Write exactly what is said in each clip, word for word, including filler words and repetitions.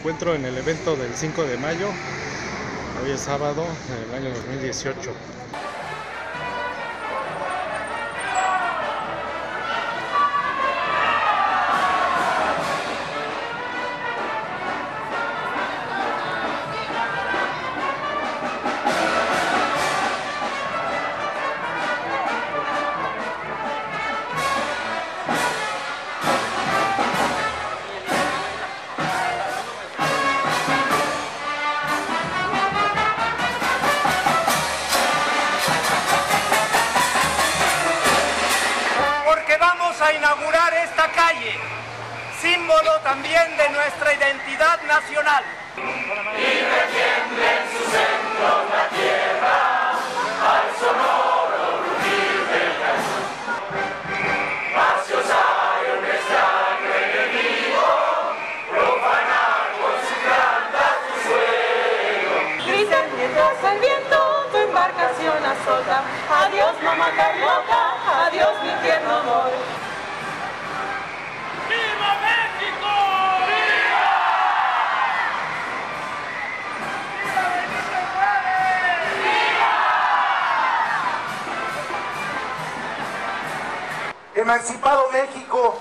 encuentro en el evento del cinco de mayo, hoy es sábado del año dos mil dieciocho. A inaugurar esta calle, símbolo también de nuestra identidad nacional. Y retiende en su centro la tierra al sonoro rugir del cañón. Pasiosario que extraño enemigo, profanar con su planta tu suelo. Gritan mientras el viento tu embarcación azota. Adiós, mamá Carlota, adiós, mi tierno amor. Emancipado México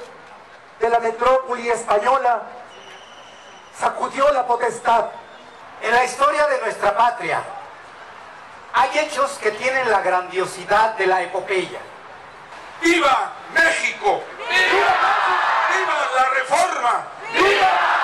de la metrópoli española, sacudió la potestad. En la historia de nuestra patria hay hechos que tienen la grandiosidad de la epopeya. ¡Viva México! ¡Viva! ¡Viva la reforma! ¡Viva!